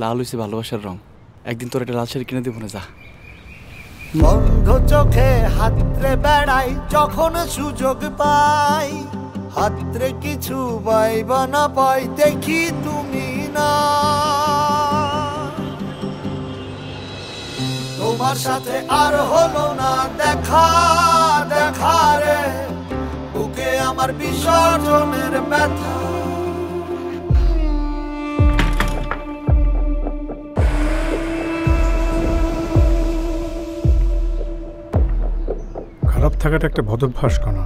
লাল হইছে ভালোবাসার রং, একদিন তোর একটা লাল শাড়ি কিনে দেবো না, যা। বন্ধ চোখে হাতরে বেড়াই যখন সুযোগ পাই, হাতরে কিছু পাইবা না পাই দেখি তুমি না। তোমার সাথে আর হলো না দেখা, দেখা রে বুকে আমার বিসর্জনের ব্যথা। খারাপ থাকাটা একটা বদভ্যাস কণা,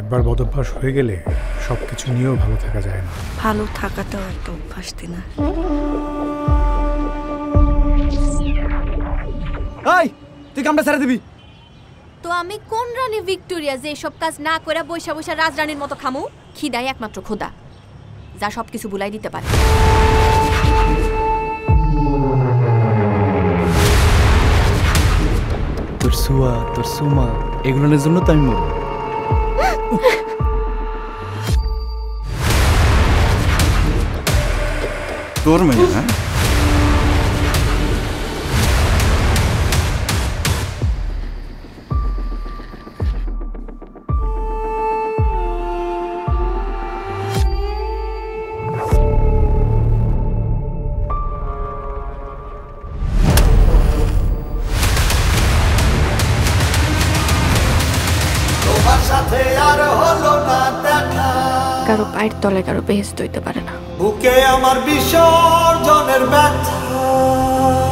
একবার বদভ্যাস হয়ে গেলে সবকিছু নিয়েও ভালো থাকা যায় না। ভালো থাকাটাও একটা অভ্যাস দিনা। এই তুই কামটা ছেড়ে দিবি তো? আমি কোন রানী ভিক্টোরিয়া যে সব কাজ না করে বৈশা বৈশা রাজরানীর মতো খামু? খিদাই একমাত্র খোদা যা সবকিছু ভুলাই দিতে পারে। তোর সুয়া তোর সুমা এগুলোর জন্য তো আমি মরব। তোর মেয়ে না কারো পায়ের তলে কারো বেহেস্ত হইতে পারে না। বুকে আমার বিসর্জনের ব্যথা।